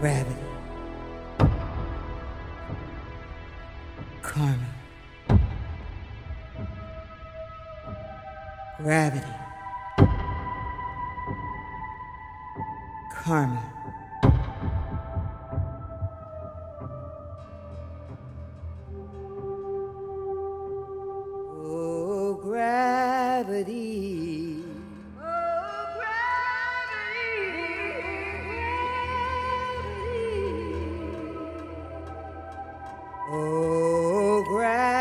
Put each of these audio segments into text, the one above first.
Gravity. Karma. Gravity. Karma. Oh, gravity. Oh, gravity. Oh, gravity.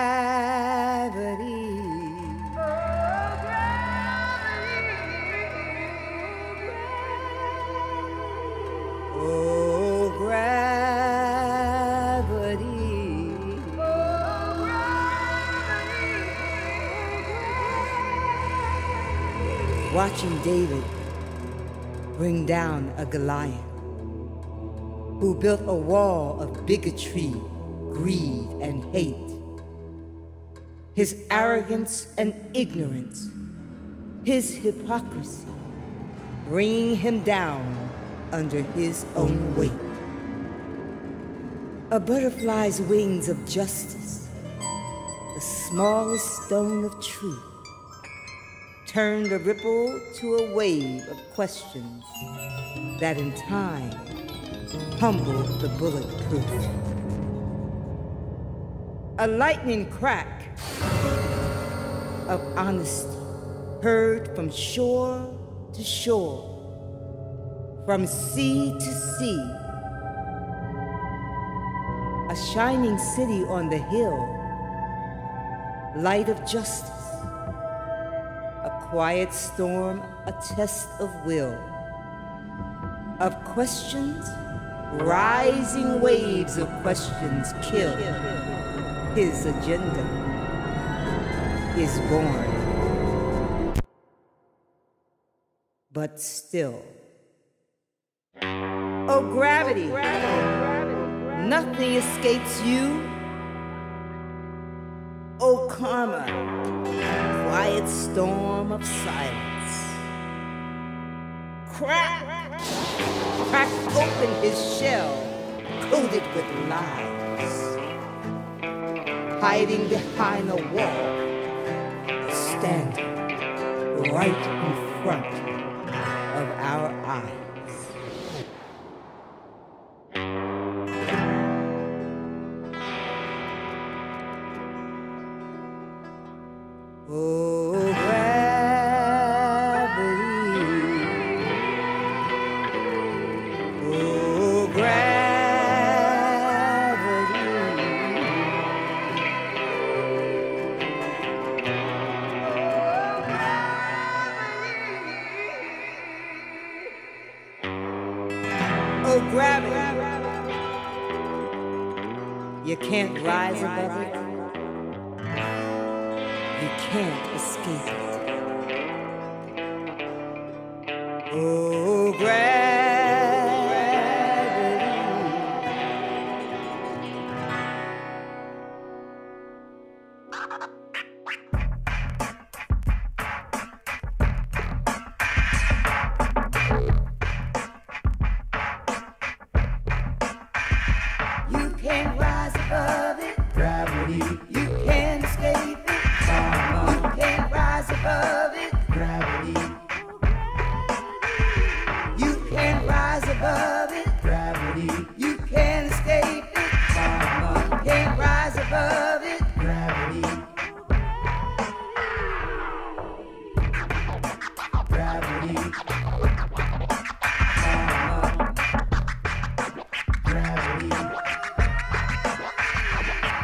Watching David bring down a Goliath who built a wall of bigotry, greed, and hate. His arrogance and ignorance, his hypocrisy, bringing him down under his own weight. A butterfly's wings of justice, the smallest stone of truth, turned a ripple to a wave of questions that in time humbled the bulletproof. A lightning crack of honesty heard from shore to shore, from sea to sea. A shining city on the hill, light of justice. Quiet storm, a test of will, of questions, rising waves of questions kill. His agenda is born, but still. Oh, gravity, nothing escapes you. Oh, karma. Quiet storm of silence. Crack open his shell, coated with lies. Hiding behind a wall, standing right in front of our eyes. Oh. Oh, gravity. You can't rise above it. You can't escape it. Oh, gravity.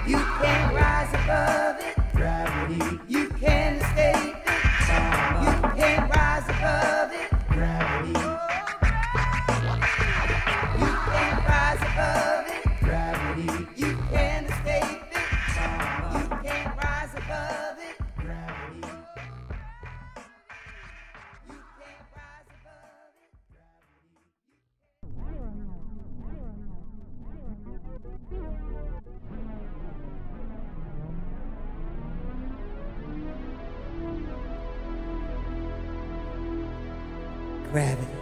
You can't escape it. You can't rise above it. Gravity. You can't rise above it. Gravity. You can't escape it. You can't rise above it. Gravity. Gravity. Gravity.